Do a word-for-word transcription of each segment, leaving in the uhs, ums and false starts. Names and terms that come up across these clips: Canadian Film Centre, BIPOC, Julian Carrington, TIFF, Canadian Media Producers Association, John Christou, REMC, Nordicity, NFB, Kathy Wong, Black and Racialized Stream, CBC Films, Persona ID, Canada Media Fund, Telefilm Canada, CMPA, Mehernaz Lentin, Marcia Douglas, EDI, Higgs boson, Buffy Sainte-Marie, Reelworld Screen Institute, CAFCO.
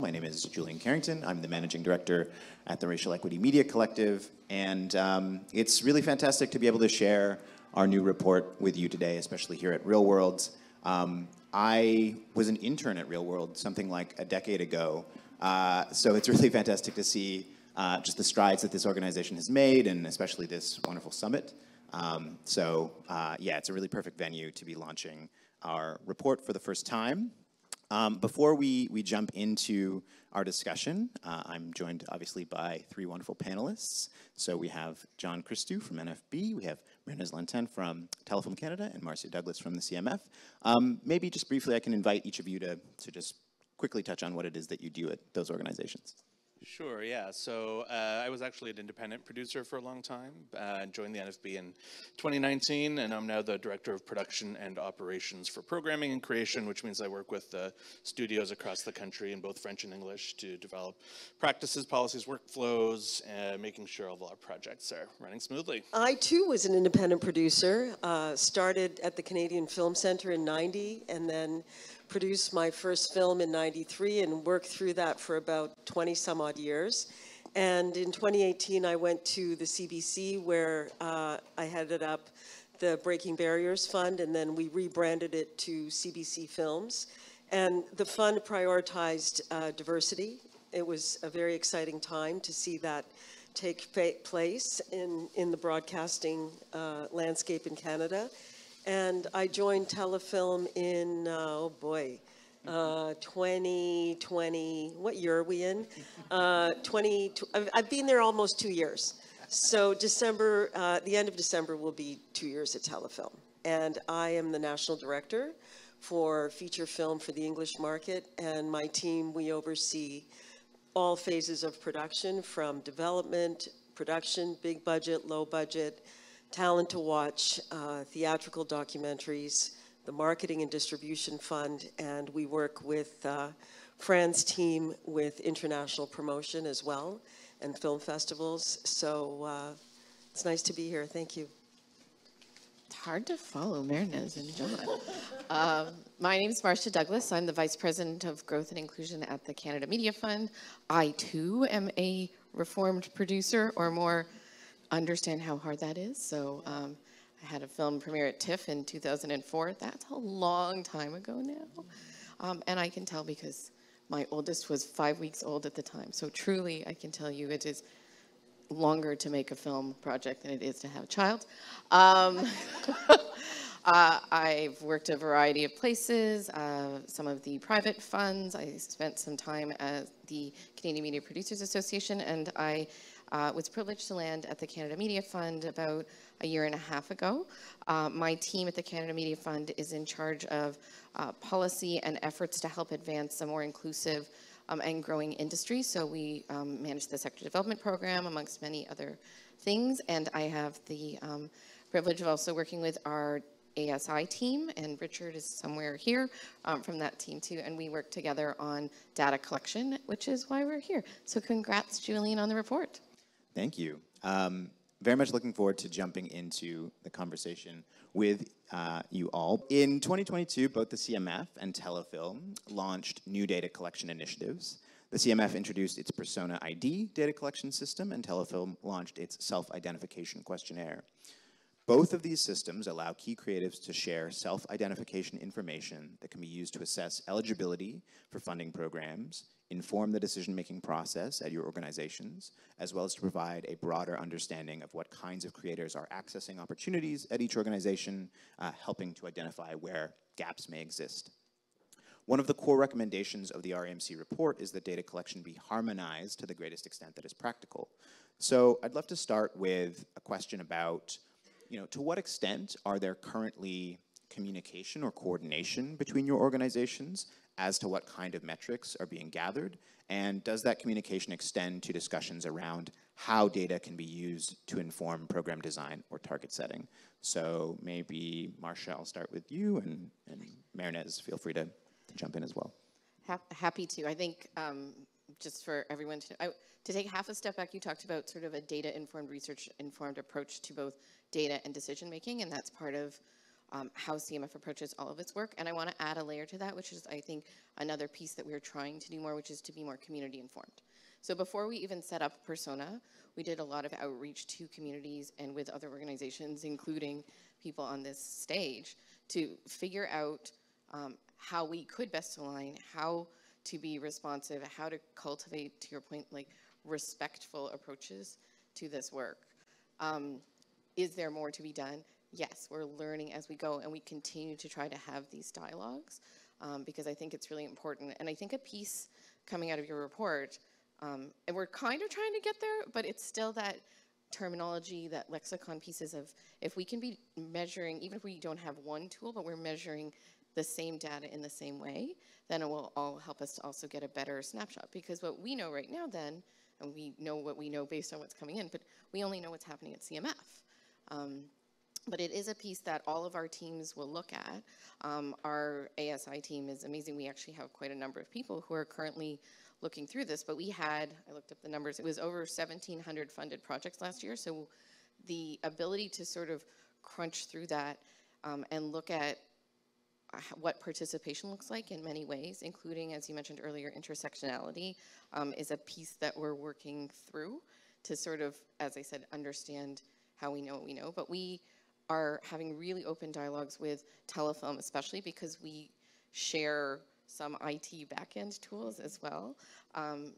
My name is Julian Carrington. I'm the Managing Director at the Racial Equity Media Collective, and um, it's really fantastic to be able to share our new report with you today, especially here at Reelworld. Um, I was an intern at Reelworld something like a decade ago, uh, so it's really fantastic to see uh, just the strides that this organization has made, and especially this wonderful summit. Um, so uh, yeah, it's a really perfect venue to be launching our report for the first time. Um, before we, we jump into our discussion, uh, I'm joined obviously by three wonderful panelists. So we have John Christou from N F B, we have Mehernaz Lentin from Telefilm Canada, and Marcia Douglas from the C M F. Um, maybe just briefly I can invite each of you to, to just quickly touch on what it is that you do at those organizations. Sure, yeah. So uh, I was actually an independent producer for a long time, uh, joined the N F B in twenty nineteen, and I'm now the Director of Production and Operations for Programming and Creation, which means I work with uh, studios across the country in both French and English to develop practices, policies, workflows, uh, making sure all of our projects are running smoothly. I too was an independent producer, uh, started at the Canadian Film Centre in ninety, and then produced my first film in ninety-three and worked through that for about twenty some odd years. And in twenty eighteen, I went to the C B C where uh, I headed up the Breaking Barriers Fund, and then we rebranded it to C B C Films. And the fund prioritized uh, diversity. It was a very exciting time to see that take place in, in the broadcasting uh, landscape in Canada. And I joined Telefilm in, uh, oh boy, uh, twenty twenty, what year are we in? Uh, twenty. I've, I've been there almost two years. So December, uh, the end of December will be two years at Telefilm. And I am the National Director for Feature Film for the English market. And my team, we oversee all phases of production, from development, production, big budget, low budget, Talent to Watch, uh, theatrical documentaries, the Marketing and Distribution Fund, and we work with uh, Fran's team with international promotion as well, and film festivals. So uh, it's nice to be here. Thank you. It's hard to follow Mehernaz and John. um, my name is Marcia Douglas. I'm the Vice President of Growth and Inclusion at the Canada Media Fund. I, too, am a reformed producer, or more understand how hard that is. So um, I had a film premiere at TIFF in two thousand four. That's a long time ago now. Um, and I can tell because my oldest was five weeks old at the time. So truly, I can tell you it is longer to make a film project than it is to have a child. Um, uh, I've worked a variety of places, uh, some of the private funds. I spent some time at the Canadian Media Producers Association, and I Uh, was privileged to land at the Canada Media Fund about a year and a half ago. Uh, my team at the Canada Media Fund is in charge of uh, policy and efforts to help advance a more inclusive um, and growing industry. So we um, manage the sector development program, amongst many other things. And I have the um, privilege of also working with our A S I team, and Richard is somewhere here um, from that team too, and we work together on data collection, which is why we're here. So congrats, Julian, on the report. Thank you. Um, very much looking forward to jumping into the conversation with uh, you all. In twenty twenty-two, both the C M F and Telefilm launched new data collection initiatives. The C M F introduced its Persona I D data collection system, and Telefilm launched its self-identification questionnaire. Both of these systems allow key creatives to share self-identification information that can be used to assess eligibility for funding programs, inform the decision-making process at your organizations, as well as to provide a broader understanding of what kinds of creators are accessing opportunities at each organization, uh, helping to identify where gaps may exist. One of the core recommendations of the R M C report is that data collection be harmonized to the greatest extent that is practical. So I'd love to start with a question about, you know, to what extent are there currently communication or coordination between your organizations as to what kind of metrics are being gathered, and does that communication extend to discussions around how data can be used to inform program design or target setting? So maybe, Marcia, I'll start with you, and, and Mehernaz, feel free to, to jump in as well. Ha happy to. I think, um, just for everyone to, I, to take half a step back, you talked about sort of a data-informed, research-informed approach to both data and decision-making, and that's part of um, how C M F approaches all of its work. And I want to add a layer to that, which is, I think, another piece that we're trying to do more, which is to be more community informed. So before we even set up Persona, we did a lot of outreach to communities and with other organizations, including people on this stage, to figure out um, how we could best align, how to be responsive, how to cultivate, to your point, like respectful approaches to this work. Um, is there more to be done? Yes, we're learning as we go, and we continue to try to have these dialogues um, because I think it's really important. And I think a piece coming out of your report, Um, and we're kind of trying to get there, but it's still that terminology, that lexicon pieces of, if we can be measuring, even if we don't have one tool, but we're measuring the same data in the same way, then it will all help us to also get a better snapshot. Because what we know right now then, and we know what we know based on what's coming in, but we only know what's happening at C M F. Um, but it is a piece that all of our teams will look at. Um, our A S I team is amazing. We actually have quite a number of people who are currently looking through this, but we had, I looked up the numbers, it was over seventeen hundred funded projects last year, so the ability to sort of crunch through that um, and look at what participation looks like in many ways, including, as you mentioned earlier, intersectionality, um, is a piece that we're working through to sort of, as I said, understand how we know what we know. But we are having really open dialogues with Telefilm, especially because we share some I T backend tools as well, um,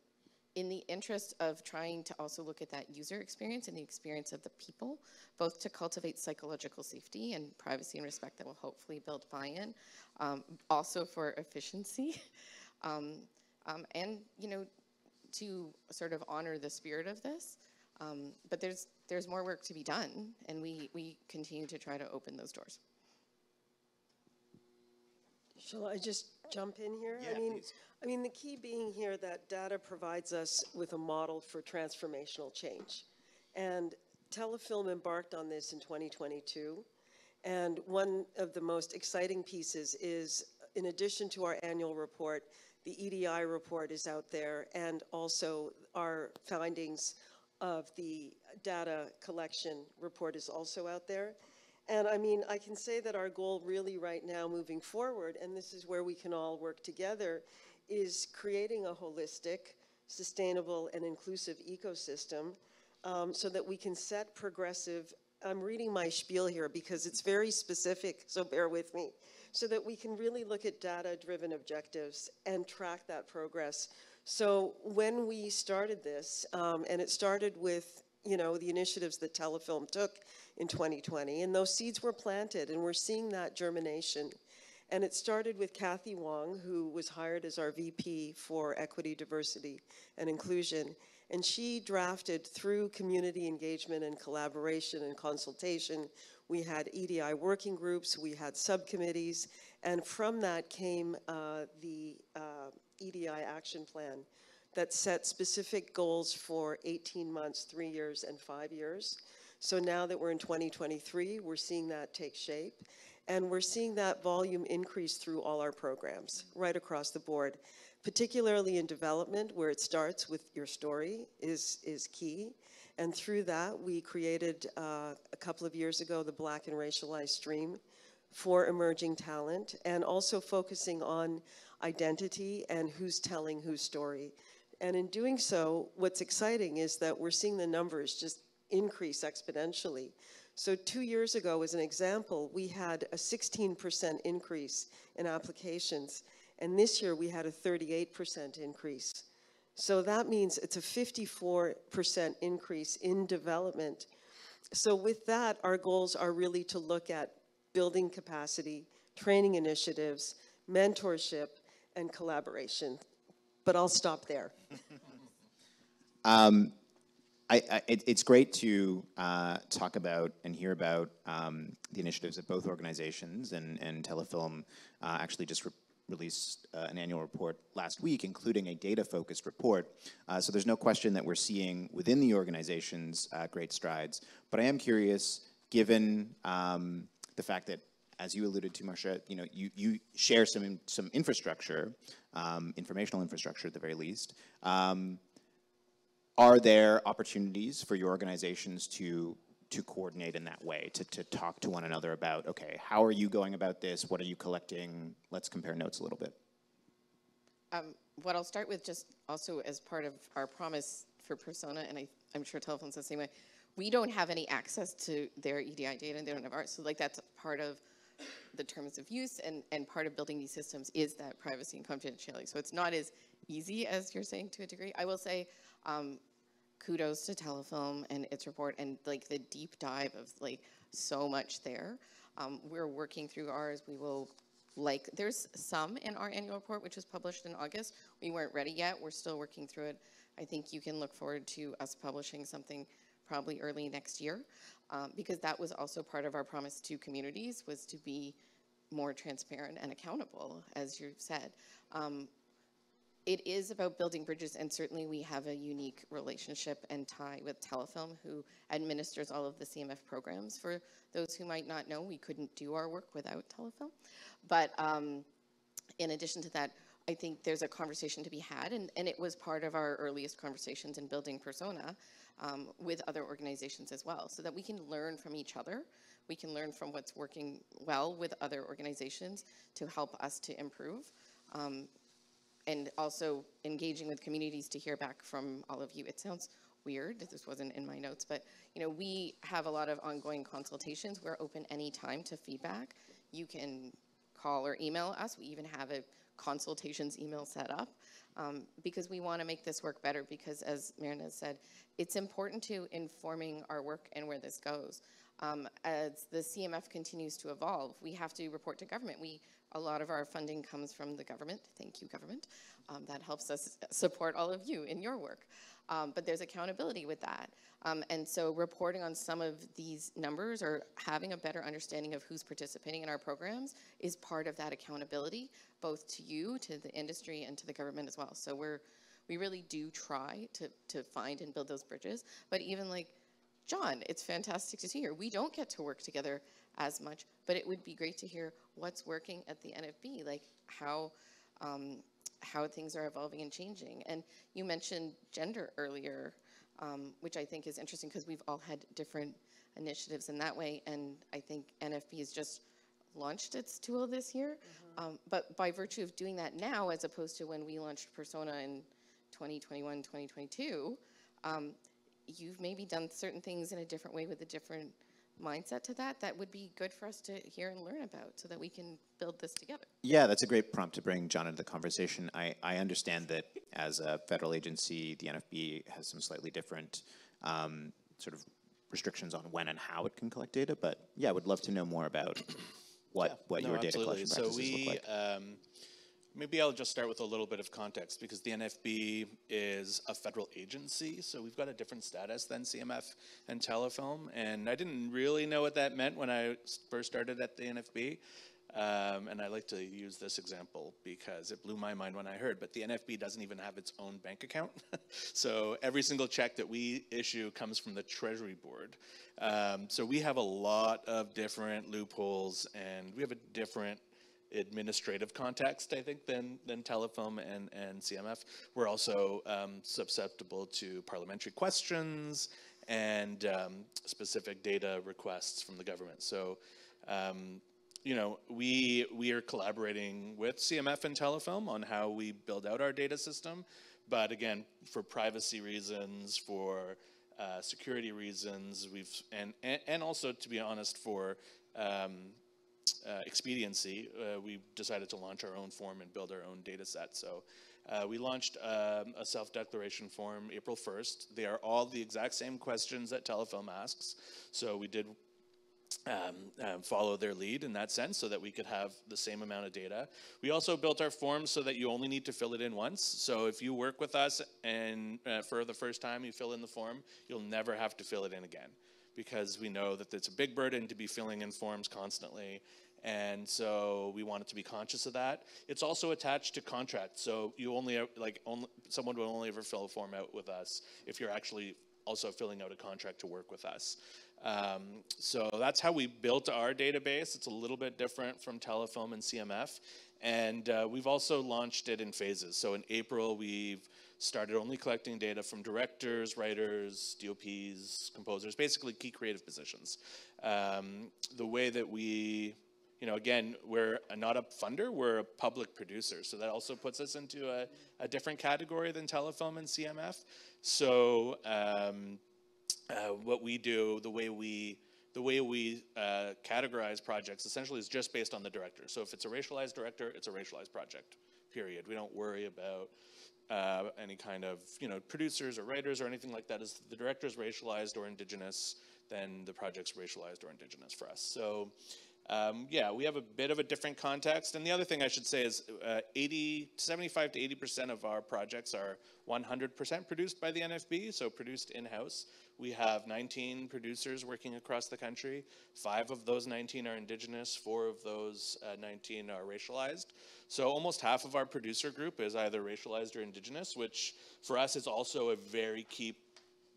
in the interest of trying to also look at that user experience and the experience of the people, both to cultivate psychological safety and privacy and respect that will hopefully build buy-in, um, also for efficiency, um, um, and you know, to sort of honor the spirit of this. Um, but there's there's more work to be done, and we we continue to try to open those doors. Shall I just jump in here? Yeah, I mean, please. I mean, the key being here that data provides us with a model for transformational change. And Telefilm embarked on this in twenty twenty-two. And one of the most exciting pieces is, in addition to our annual report, the E D I report is out there, and also our findings of the data collection report is also out there. And I mean, I can say that our goal really right now moving forward, and this is where we can all work together, is creating a holistic, sustainable, and inclusive ecosystem um, so that we can set progressive, I'm reading my spiel here because it's very specific, so bear with me, so that we can really look at data-driven objectives and track that progress. So when we started this, um, and it started with, you know, the initiatives that Telefilm took in twenty twenty, and those seeds were planted, and we're seeing that germination. And it started with Kathy Wong, who was hired as our V P for Equity, Diversity, and Inclusion, and she drafted, through community engagement and collaboration and consultation, we had E D I working groups, we had subcommittees, and from that came uh, the uh, E D I action plan that set specific goals for eighteen months, three years, and five years. So now that we're in twenty twenty-three, we're seeing that take shape, and we're seeing that volume increase through all our programs, right across the board, particularly in development, where it starts with your story is, is key. And through that, we created uh, a couple of years ago, the Black and Racialized Stream for emerging talent, and also focusing on identity and who's telling whose story. And in doing so, what's exciting is that we're seeing the numbers just increase exponentially. So two years ago, as an example, we had a sixteen percent increase in applications. And this year, we had a thirty-eight percent increase. So that means it's a fifty-four percent increase in development. So with that, our goals are really to look at building capacity, training initiatives, mentorship, and collaboration. But I'll stop there. um, I, I, it, it's great to uh, talk about and hear about um, the initiatives at both organizations, and, and Telefilm uh, actually just re released uh, an annual report last week, including a data-focused report. Uh, so there's no question that we're seeing within the organizations uh, great strides. But I am curious, given um, the fact that, as you alluded to, Marcia, you know, you, you share some, some infrastructure, um, informational infrastructure at the very least. Um, are there opportunities for your organizations to to coordinate in that way, to, to talk to one another about, okay, how are you going about this? What are you collecting? Let's compare notes a little bit. Um, what I'll start with, just also as part of our promise for Persona, and I, I'm sure Telefilm's the same way, we don't have any access to their E D I data and they don't have ours. So like that's part of the terms of use and, and part of building these systems is that privacy and confidentiality. So it's not as easy as you're saying to a degree. I will say um, kudos to Telefilm and its report and like the deep dive of like so much there. Um, we're working through ours. We will like, there's some in our annual report, which was published in August. We weren't ready yet. We're still working through it. I think you can look forward to us publishing something probably early next year, um, because that was also part of our promise to communities, was to be more transparent and accountable, as you've said. Um, it is about building bridges, and certainly we have a unique relationship and tie with Telefilm, who administers all of the C M F programs. For those who might not know, we couldn't do our work without Telefilm. But um, in addition to that, I think there's a conversation to be had, and, and it was part of our earliest conversations in building Persona, Um, with other organizations as well, so that we can learn from each other. We can learn from what's working well with other organizations to help us to improve. Um, and also engaging with communities to hear back from all of you. It sounds weird, this wasn't in my notes, but you know, we have a lot of ongoing consultations. We're open anytime to feedback. You can call or email us. We even have a consultations email set up. Um, because we want to make this work better, because as Mehernaz said, it's important to informing our work and where this goes. Um, as the C M F continues to evolve, we have to report to government. We, a lot of our funding comes from the government. Thank you, government. Um, that helps us support all of you in your work. Um, but there's accountability with that. Um, and so reporting on some of these numbers or having a better understanding of who's participating in our programs is part of that accountability, both to you, to the industry, and to the government as well. So we're, we really do try to, to find and build those bridges. But even like, John, it's fantastic to see you. We don't get to work together as much, but it would be great to hear what's working at the N F B, like how, um, how things are evolving and changing. And you mentioned gender earlier, um, which I think is interesting because we've all had different initiatives in that way. And I think N F B has just launched its tool this year. Mm-hmm. um, but by virtue of doing that now, as opposed to when we launched Persona in twenty twenty-one, twenty twenty-two, um, you've maybe done certain things in a different way with a different mindset to that, that would be good for us to hear and learn about so that we can build this together. Yeah, that's a great prompt to bring John into the conversation. I, I understand that as a federal agency, the N F B has some slightly different um, sort of restrictions on when and how it can collect data, but yeah, I would love to know more about what, yeah, what no, your absolutely. data collection practices so we, look like. Um, Maybe I'll just start with a little bit of context, because the N F B is a federal agency, so we've got a different status than C M F and Telefilm, and I didn't really know what that meant when I first started at the N F B, um, and I like to use this example because it blew my mind when I heard, but the N F B doesn't even have its own bank account, so every single check that we issue comes from the Treasury Board. Um, so we have a lot of different loopholes, and we have a different administrative context, I think, than, than Telefilm and, and C M F. We're also um, susceptible to parliamentary questions and um, specific data requests from the government. So, um, you know, we, we are collaborating with C M F and Telefilm on how we build out our data system. But again, for privacy reasons, for uh, security reasons, we've, and, and, and also, to be honest, for, um, Uh, expediency, uh, we decided to launch our own form and build our own data set. So uh, we launched um, a self-declaration form April first. They are all the exact same questions that Telefilm asks. So we did um, um, follow their lead in that sense so that we could have the same amount of data. We also built our form so that you only need to fill it in once. So if you work with us and uh, for the first time you fill in the form, you'll never have to fill it in again, because we know that it's a big burden to be filling in forms constantly. And so we wanted to be conscious of that. It's also attached to contracts. So you only, like, only, someone will only ever fill a form out with us if you're actually also filling out a contract to work with us. Um, so that's how we built our database. It's a little bit different from Telefilm and C M F. And uh, we've also launched it in phases. So in April, we've started only collecting data from directors, writers, D O Ps, composers, basically key creative positions. Um, the way that we, you know, again, we're not a funder, we're a public producer. So that also puts us into a, a different category than Telefilm and C M F. So um, uh, what we do, the way we, the way we uh, categorize projects essentially is just based on the director. So if it's a racialized director, it's a racialized project, period. We don't worry about uh, any kind of, you know, producers or writers or anything like that. Is the director's racialized or indigenous, then the project's racialized or indigenous for us. So. Um, yeah, we have a bit of a different context. And the other thing I should say is uh, eighty, seventy-five to eighty percent of our projects are one hundred percent produced by the N F B, so produced in-house. We have nineteen producers working across the country. Five of those nineteen are indigenous, four of those uh, nineteen are racialized. So almost half of our producer group is either racialized or indigenous, which for us is also a very key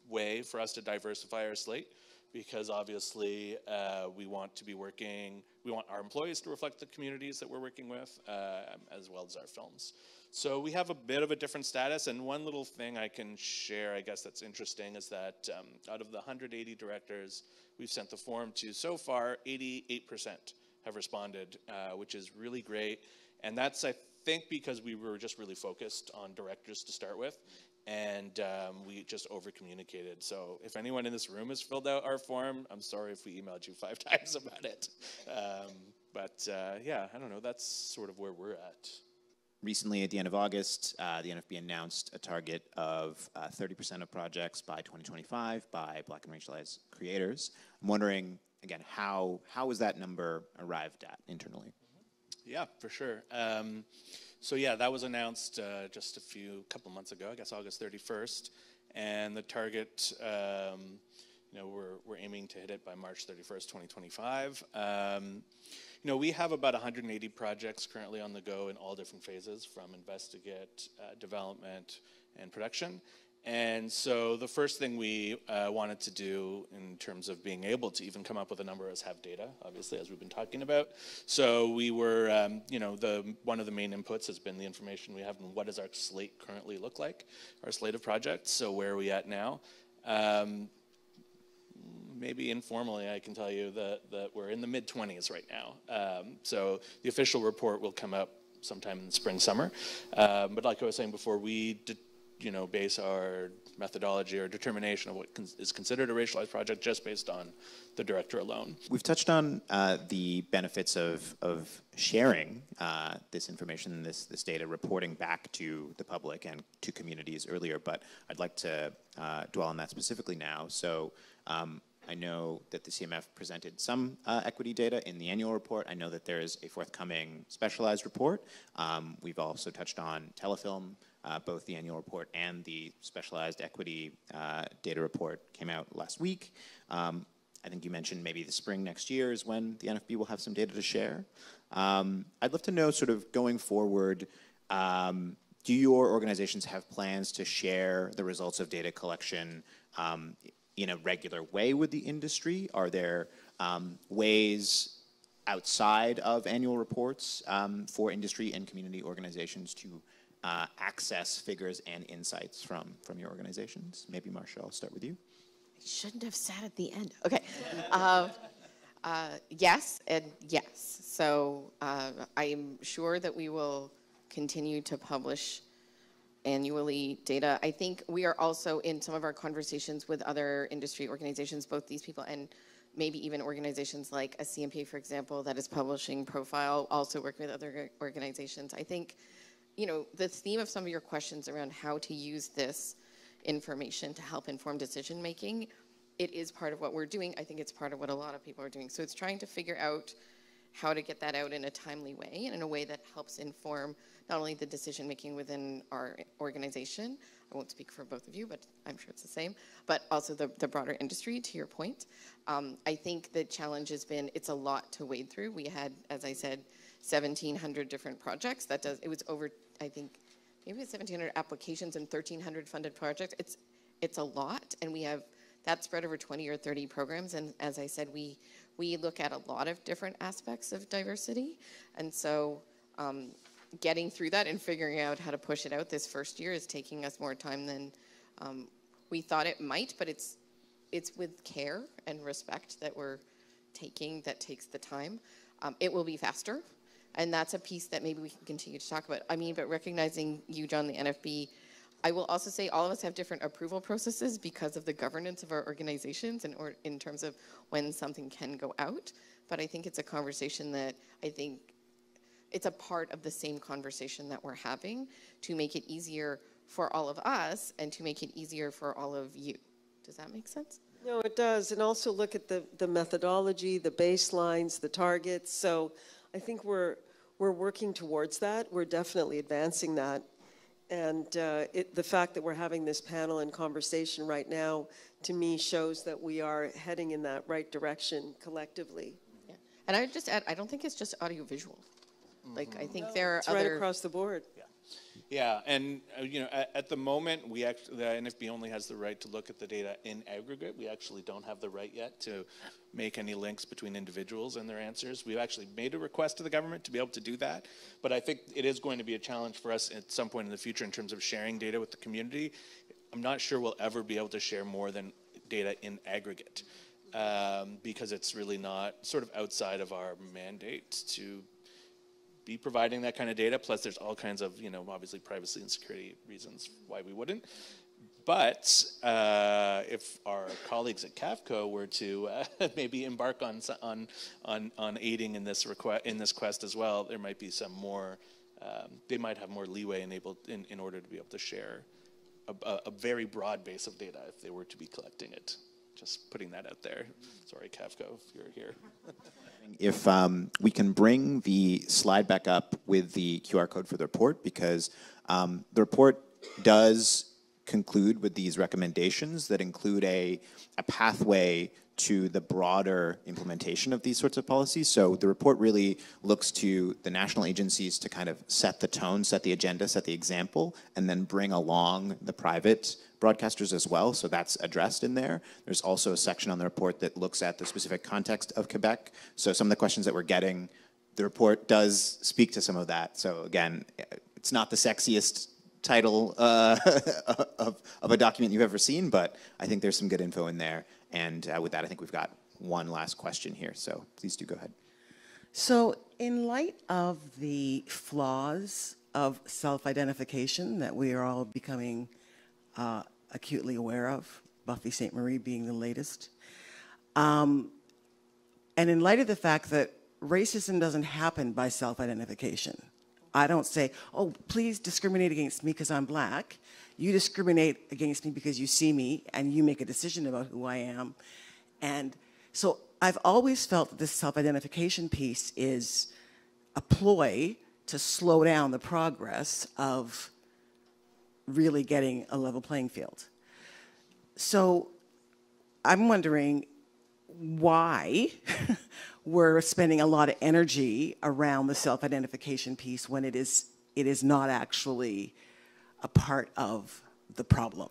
way for us to diversify our slate. Because obviously uh, we want to be working, we want our employees to reflect the communities that we're working with, uh, as well as our films. So we have a bit of a different status, and one little thing I can share, I guess that's interesting, is that um, out of the one hundred eighty directors we've sent the form to so far, eighty-eight percent have responded, uh, which is really great. And that's, I think, because we were just really focused on directors to start with. And um, we just over-communicated. So if anyone in this room has filled out our form, I'm sorry if we emailed you five times about it. Um, but uh, yeah, I don't know, that's sort of where we're at. Recently, at the end of August, uh, the N F B announced a target of uh, thirty percent of projects by twenty twenty-five by Black and racialized creators. I'm wondering, again, how, how was that number arrived at internally? Yeah, for sure. Um, So yeah, that was announced uh, just a few, couple months ago, I guess August thirty-first. And the target, um, you know, we're, we're aiming to hit it by March thirty-first, twenty twenty-five. Um, you know, we have about one hundred eighty projects currently on the go in all different phases, from investigate, uh, development, and production. And so the first thing we uh, wanted to do in terms of being able to even come up with a number is have data, obviously, as we've been talking about. So we were, um, you know, the one of the main inputs has been the information we have and what does our slate currently look like, our slate of projects, so where are we at now? Um, maybe informally I can tell you that, that we're in the mid twenties right now. Um, so the official report will come up sometime in the spring, summer. Um, but like I was saying before, we did, you know, base our methodology or determination of what con is considered a racialized project just based on the director alone. We've touched on uh, the benefits of, of sharing uh, this information, this, this data, reporting back to the public and to communities earlier, but I'd like to uh, dwell on that specifically now. So um, I know that the C M F presented some uh, equity data in the annual report. I know that there is a forthcoming specialized report. Um, we've also touched on Telefilm. Uh, both the annual report and the specialized equity uh, data report came out last week. Um, I think you mentioned maybe the spring next year is when the N F B will have some data to share. Um, I'd love to know, sort of going forward, um, do your organizations have plans to share the results of data collection um, in a regular way with the industry? Are there um, ways outside of annual reports um, for industry and community organizations to Uh, access figures and insights from, from your organizations? Maybe, Marcia, I'll start with you. I shouldn't have sat at the end. Okay. Uh, uh, yes and yes. So uh, I am sure that we will continue to publish annually data. I think we are also in some of our conversations with other industry organizations, both these people and maybe even organizations like a C M P, for example, that is publishing profile, also working with other organizations. I think you know, the theme of some of your questions around how to use this information to help inform decision making, it is part of what we're doing. I think it's part of what a lot of people are doing. So it's trying to figure out how to get that out in a timely way and in a way that helps inform not only the decision making within our organization, I won't speak for both of you, but I'm sure it's the same, but also the, the broader industry, to your point. Um, I think the challenge has been, it's a lot to wade through. We had, as I said, seventeen hundred different projects. That does, it was over, I think, maybe seventeen hundred applications and thirteen hundred funded projects. It's, it's a lot, and we have that spread over twenty or thirty programs. And as I said, we, we look at a lot of different aspects of diversity. And so um, getting through that and figuring out how to push it out this first year is taking us more time than um, we thought it might, but it's it's with care and respect that we're taking, that takes the time. Um, it will be faster, and that's a piece that maybe we can continue to talk about. I mean, but recognizing you, John, the N F B, I will also say all of us have different approval processes because of the governance of our organizations and or in terms of when something can go out, but I think it's a conversation that I think it's a part of the same conversation that we're having to make it easier for all of us and to make it easier for all of you. Does that make sense? No, it does. And also look at the, the methodology, the baselines, the targets. So I think we're, we're working towards that. We're definitely advancing that. And uh, it, the fact that we're having this panel and conversation right now, to me, shows that we are heading in that right direction collectively. Yeah. And I would just add, I don't think it's just audiovisual. Like, I think no, there are it's other... right across the board. Yeah, yeah, and, uh, you know, at, at the moment, we actually, the N F B only has the right to look at the data in aggregate. We actually don't have the right yet to make any links between individuals and their answers. We've actually made a request to the government to be able to do that, but I think it is going to be a challenge for us at some point in the future in terms of sharing data with the community. I'm not sure we'll ever be able to share more than data in aggregate, um, because it's really not sort of outside of our mandate to be providing that kind of data. Plus there's all kinds of, you know, obviously privacy and security reasons why we wouldn't. But uh, if our colleagues at CAFCO were to uh, maybe embark on, on on on aiding in this request in this quest as well, there might be some more, um, they might have more leeway enabled in, in order to be able to share a, a very broad base of data if they were to be collecting it. Just putting that out there. Sorry, CAFCO, if you're here. If um, we can bring the slide back up with the Q R code for the report, because um, the report does conclude with these recommendations that include a, a pathway to the broader implementation of these sorts of policies. So the report really looks to the national agencies to kind of set the tone, set the agenda, set the example, and then bring along the private broadcasters as well, so that's addressed in there. There's also a section on the report that looks at the specific context of Quebec. So some of the questions that we're getting, the report does speak to some of that. So again, it's not the sexiest title uh, of, of a document you've ever seen, but I think there's some good info in there. And uh, with that, I think we've got one last question here. So please do go ahead. So in light of the flaws of self-identification that we are all becoming uh, acutely aware of, Buffy Sainte-Marie being the latest. Um, and in light of the fact that racism doesn't happen by self-identification, I don't say, oh, please discriminate against me because I'm black. You discriminate against me because you see me and you make a decision about who I am. And so I've always felt that this self-identification piece is a ploy to slow down the progress of really getting a level playing field. So I'm wondering why we're spending a lot of energy around the self-identification piece when it is it is not actually a part of the problem.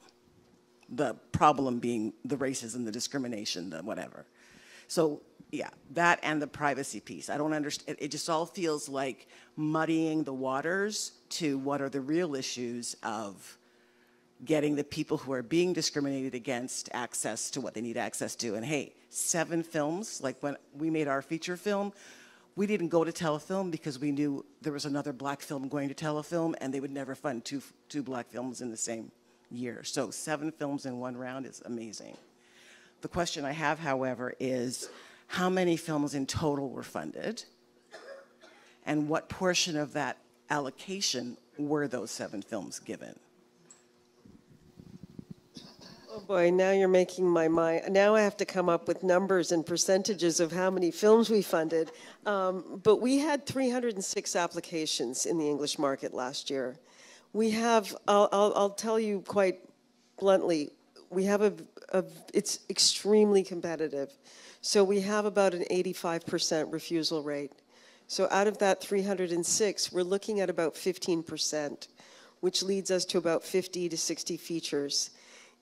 The problem being the racism, the discrimination, the whatever. So yeah, that and the privacy piece. I don't understand, it just all feels like muddying the waters to what are the real issues of getting the people who are being discriminated against access to what they need access to. And hey, seven films, like when we made our feature film, we didn't go to Telefilm because we knew there was another black film going to Telefilm and they would never fund two, two black films in the same year. So seven films in one round is amazing. The question I have, however, is how many films in total were funded and what portion of that allocation were those seven films given? Oh boy, now you're making my mind. Now I have to come up with numbers and percentages of how many films we funded. Um, but we had three hundred six applications in the English market last year. We have, I'll, I'll, I'll tell you quite bluntly, we have a, a, it's extremely competitive. So we have about an eighty-five percent refusal rate. So out of that three hundred six, we're looking at about fifteen percent, which leads us to about fifty to sixty features.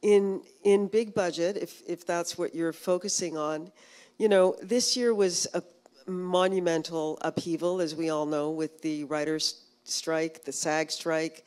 In, in big budget, if, if that's what you're focusing on, you know, this year was a monumental upheaval, as we all know, with the writers' strike, the SAG strike.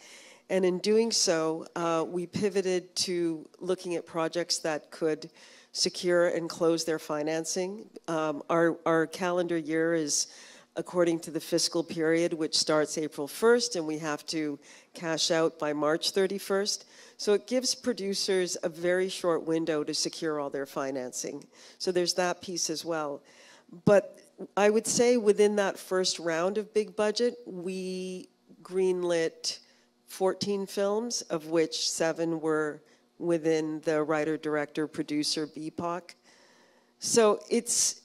And in doing so, uh, we pivoted to looking at projects that could secure and close their financing. Um, our, our calendar year is according to the fiscal period, which starts April first, and we have to cash out by March thirty-first. So it gives producers a very short window to secure all their financing. So there's that piece as well. But I would say within that first round of big budget, we greenlit fourteen films, of which seven were within the writer, director, producer, B I P O C. So it's,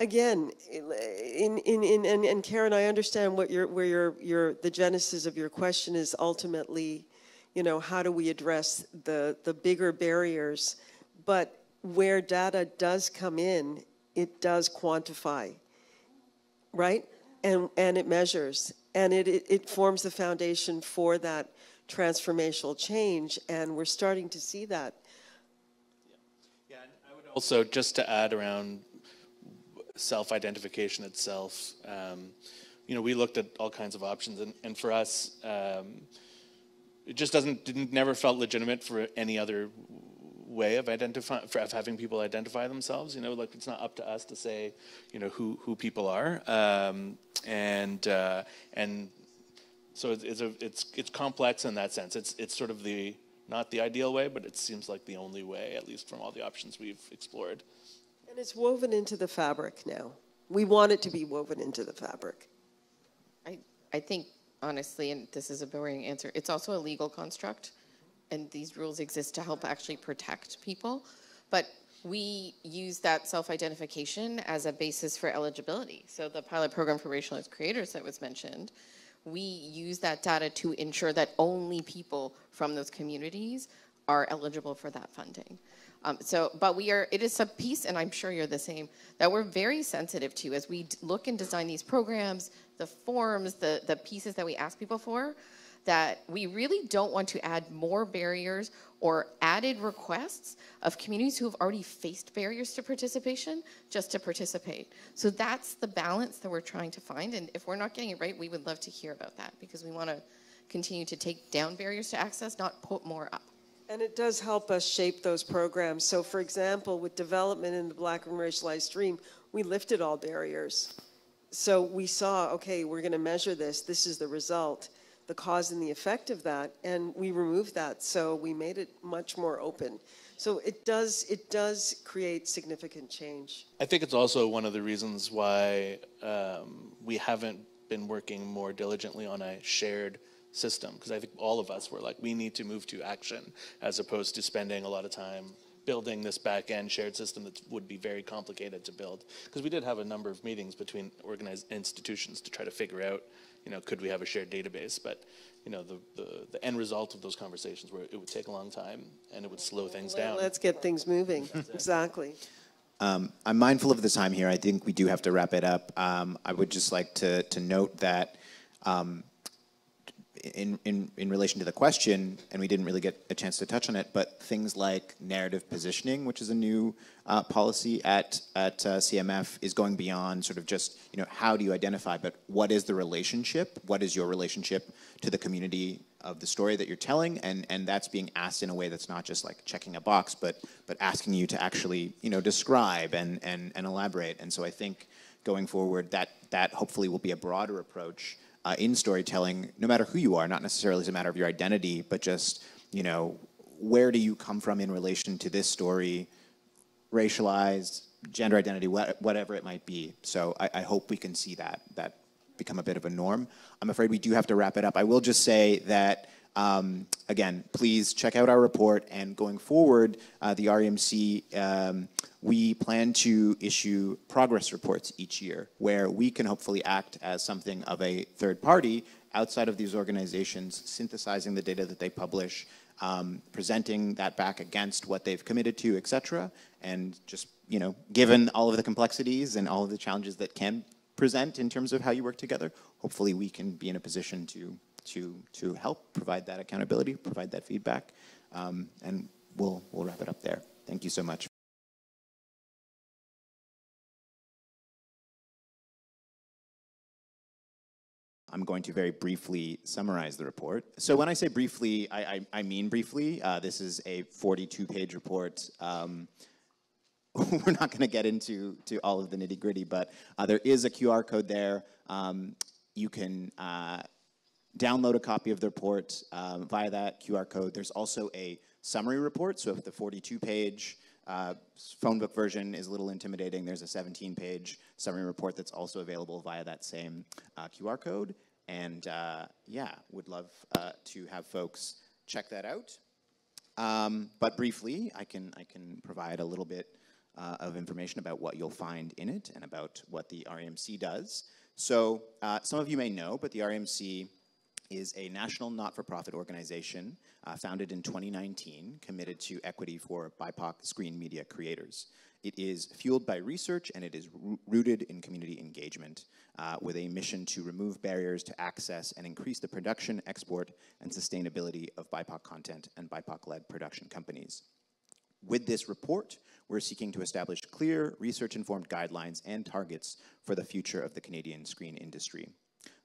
again, in, in, in, and, and Karen, I understand what your, where your, your, the genesis of your question is ultimately, you know, how do we address the, the bigger barriers? But where data does come in, it does quantify, right? And, and it measures. And it, it, it forms the foundation for that transformational change. And we're starting to see that. Yeah, yeah, and I would also, just to add around self-identification itself, um, you know, we looked at all kinds of options, and, and for us, um, it just doesn't, didn't, never felt legitimate for any other way of identifying, of having people identify themselves. You know, like, it's not up to us to say, you know, who who people are, um, and uh, and so it's it's, a, it's it's complex in that sense. It's it's sort of the not the ideal way, but it seems like the only way, at least from all the options we've explored. And it's woven into the fabric now. We want it to be woven into the fabric. I, I think, honestly, and this is a boring answer, it's also a legal construct, and these rules exist to help actually protect people. But we use that self-identification as a basis for eligibility. So the pilot program for racialized creators that was mentioned, we use that data to ensure that only people from those communities are eligible for that funding. Um, so, but we are, it is a piece, and I'm sure you're the same, that we're very sensitive to as we look and design these programs, the forms, the, the pieces that we ask people for, that we really don't want to add more barriers or added requests of communities who have already faced barriers to participation just to participate. So that's the balance that we're trying to find, and if we're not getting it right, we would love to hear about that, because we want to continue to take down barriers to access, not put more up. And it does help us shape those programs. So, for example, with development in the Black and Racialized Stream, we lifted all barriers. So we saw, okay, we're going to measure this. This is the result, the cause and the effect of that, and we removed that. So we made it much more open. So it does, it does create significant change. I think it's also one of the reasons why um, we haven't been working more diligently on a shared system, because I think all of us were like, we need to move to action as opposed to spending a lot of time building this back end shared system that would be very complicated to build. Because we did have a number of meetings between organized institutions to try to figure out, you know, could we have a shared database? But, you know, the, the, the end result of those conversations were it would take a long time and it would slow things well, down. Let's get things moving. Exactly. Um, I'm mindful of the time here. I think we do have to wrap it up. Um, I would just like to, to note that um, In, in, in relation to the question, and we didn't really get a chance to touch on it, but things like narrative positioning, which is a new uh, policy at, at uh, C M F, is going beyond sort of just, you know, how do you identify, but what is the relationship? What is your relationship to the community of the story that you're telling? And, and that's being asked in a way that's not just like checking a box, but, but asking you to actually, you know, describe and, and, and elaborate. And so I think going forward, that, that hopefully will be a broader approach Uh, in storytelling, no matter who you are, not necessarily as a matter of your identity, but just, you know, where do you come from in relation to this story, racialized, gender identity, wh whatever it might be. So I, I hope we can see that, that become a bit of a norm. I'm afraid we do have to wrap it up. I will just say that, um, again, please check out our report, and going forward, uh, the R E M C, um, we plan to issue progress reports each year where we can hopefully act as something of a third party outside of these organizations, synthesizing the data that they publish, um, presenting that back against what they've committed to, et cetera. And just, you know, given all of the complexities and all of the challenges that can present in terms of how you work together, hopefully we can be in a position to, to, to help provide that accountability, provide that feedback, um, and we'll, we'll wrap it up there. Thank you so much. I'm going to very briefly summarize the report. So when I say briefly, I, I, I mean briefly. Uh, this is a forty-two page report. Um, we're not gonna get into to all of the nitty gritty, but uh, there is a Q R code there. Um, you can uh, download a copy of the report um, via that Q R code. There's also a summary report. So if the forty-two page uh, phone book version is a little intimidating, there's a seventeen page summary report that's also available via that same uh, Q R code. And uh, yeah, would love uh, to have folks check that out. Um, but briefly, I can, I can provide a little bit uh, of information about what you'll find in it and about what the R E M C does. So uh, some of you may know, but the R E M C is a national not-for-profit organization uh, founded in twenty nineteen, committed to equity for B I P O C screen media creators. It is fueled by research and it is rooted in community engagement uh, with a mission to remove barriers to access and increase the production, export, and sustainability of B I P O C content and B I P O C-led production companies. With this report, we're seeking to establish clear, research-informed guidelines and targets for the future of the Canadian screen industry.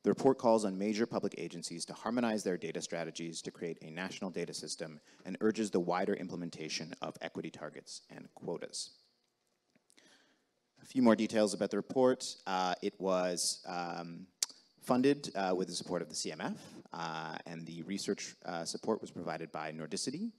The report calls on major public agencies to harmonize their data strategies to create a national data system and urges the wider implementation of equity targets and quotas. A few more details about the report. Uh, it was um, funded uh, with the support of the C M F, uh, and the research uh, support was provided by Nordicity.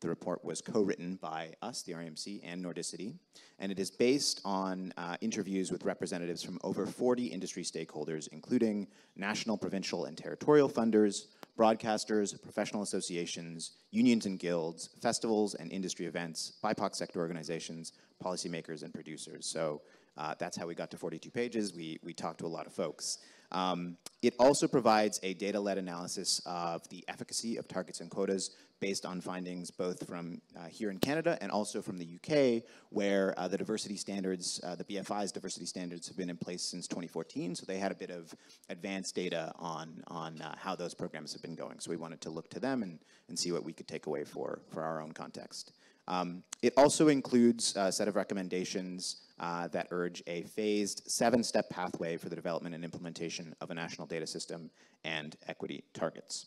The report was co-written by us, the R E M C, and Nordicity, and it is based on uh, interviews with representatives from over forty industry stakeholders, including national, provincial, and territorial funders, broadcasters, professional associations, unions and guilds, festivals and industry events, B I P O C sector organizations, policymakers, and producers. So uh, that's how we got to forty-two pages. We, we talked to a lot of folks. Um, it also provides a data-led analysis of the efficacy of targets and quotas based on findings both from uh, here in Canada and also from the U K, where uh, the diversity standards, uh, the B F I's diversity standards have been in place since twenty fourteen, so they had a bit of advanced data on, on uh, how those programs have been going. So we wanted to look to them and, and see what we could take away for, for our own context. Um, it also includes a set of recommendations Uh, that urge a phased seven-step pathway for the development and implementation of a national data system and equity targets.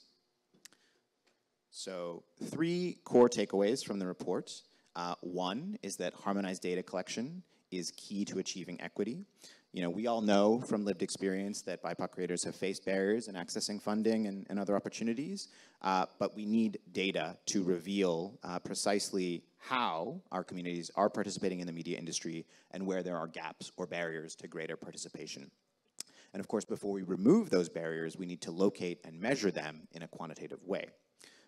So three core takeaways from the report. Uh, one is that harmonized data collection is key to achieving equity. You know, we all know from lived experience that B I P O C creators have faced barriers in accessing funding and, and other opportunities, uh, but we need data to reveal uh, precisely how our communities are participating in the media industry and where there are gaps or barriers to greater participation. And of course, before we remove those barriers, we need to locate and measure them in a quantitative way.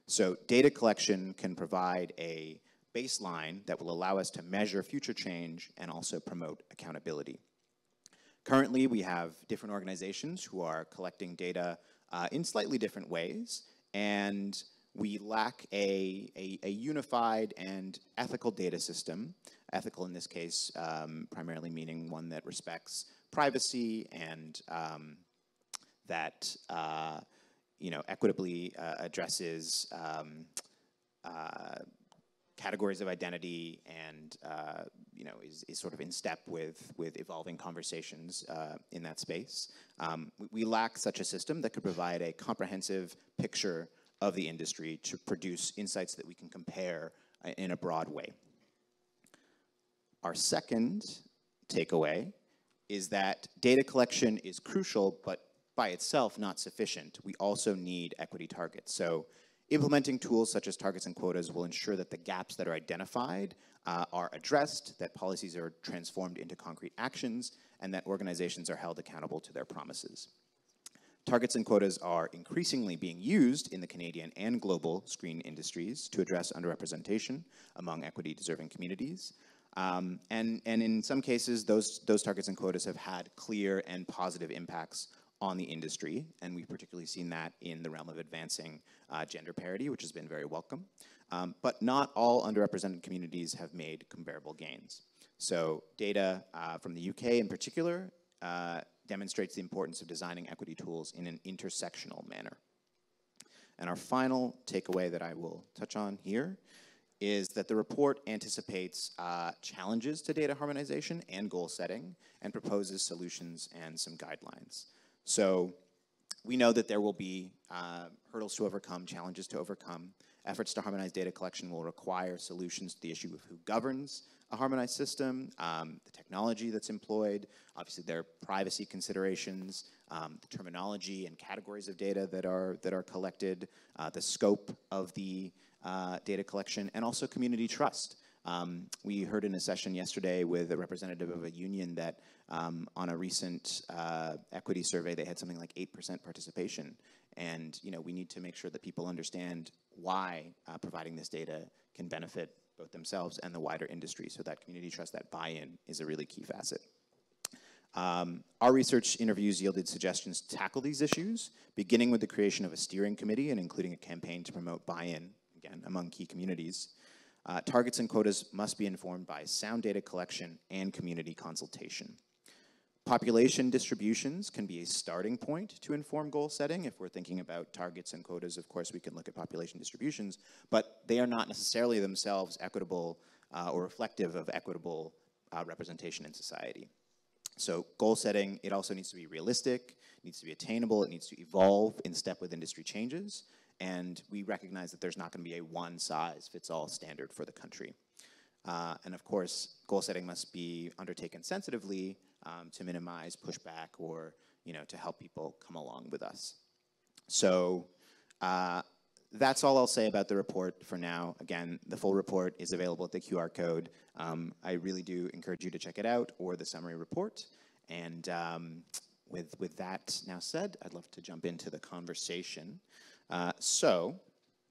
So data collection can provide a baseline that will allow us to measure future change and also promote accountability. Currently, we have different organizations who are collecting data uh, in slightly different ways, and we lack a, a, a unified and ethical data system. Ethical in this case, um, primarily meaning one that respects privacy and um, that uh, you know, equitably uh, addresses um, uh, categories of identity and uh, you know, is, is sort of in step with, with evolving conversations uh, in that space. Um, we, we lack such a system that could provide a comprehensive picture of the industry to produce insights that we can compare uh, in a broad way. Our second takeaway is that data collection is crucial, but by itself not sufficient. We also need equity targets. So implementing tools such as targets and quotas will ensure that the gaps that are identified uh, are addressed, that policies are transformed into concrete actions, and that organizations are held accountable to their promises. Targets and quotas are increasingly being used in the Canadian and global screen industries to address underrepresentation among equity-deserving communities. Um, and, and in some cases, those, those targets and quotas have had clear and positive impacts on the industry, and we've particularly seen that in the realm of advancing uh, gender parity, which has been very welcome. Um, but not all underrepresented communities have made comparable gains. So data uh, from the U K in particular uh, demonstrates the importance of designing equity tools in an intersectional manner. And our final takeaway that I will touch on here is that the report anticipates uh, challenges to data harmonization and goal setting and proposes solutions and some guidelines. So we know that there will be uh, hurdles to overcome, challenges to overcome. Efforts to harmonize data collection will require solutions to the issue of who governs a harmonized system, um, the technology that's employed. Obviously, there are privacy considerations, um, the terminology and categories of data that are that are collected, uh, the scope of the uh, data collection, and also community trust. Um, we heard in a session yesterday with a representative of a union that um, on a recent uh, equity survey, they had something like eight percent participation. And you know, we need to make sure that people understand why uh, providing this data can benefit both themselves and the wider industry. So that community trust, that buy-in is a really key facet. Um, our research interviews yielded suggestions to tackle these issues, beginning with the creation of a steering committee and including a campaign to promote buy-in, again, among key communities. Uh, targets and quotas must be informed by sound data collection and community consultation. Population distributions can be a starting point to inform goal setting. If we're thinking about targets and quotas, of course, we can look at population distributions, but they are not necessarily themselves equitable uh, or reflective of equitable uh, representation in society. So goal setting, it also needs to be realistic, needs to be attainable, it needs to evolve in step with industry changes, and we recognize that there's not going to be a one-size-fits-all standard for the country. Uh, and of course, goal setting must be undertaken sensitively Um, to minimize pushback, or you know, to help people come along with us. So uh, that's all I'll say about the report for now. Again, the full report is available at the Q R code. Um, I really do encourage you to check it out, or the summary report. And um, with, with that now said, I'd love to jump into the conversation. Uh, so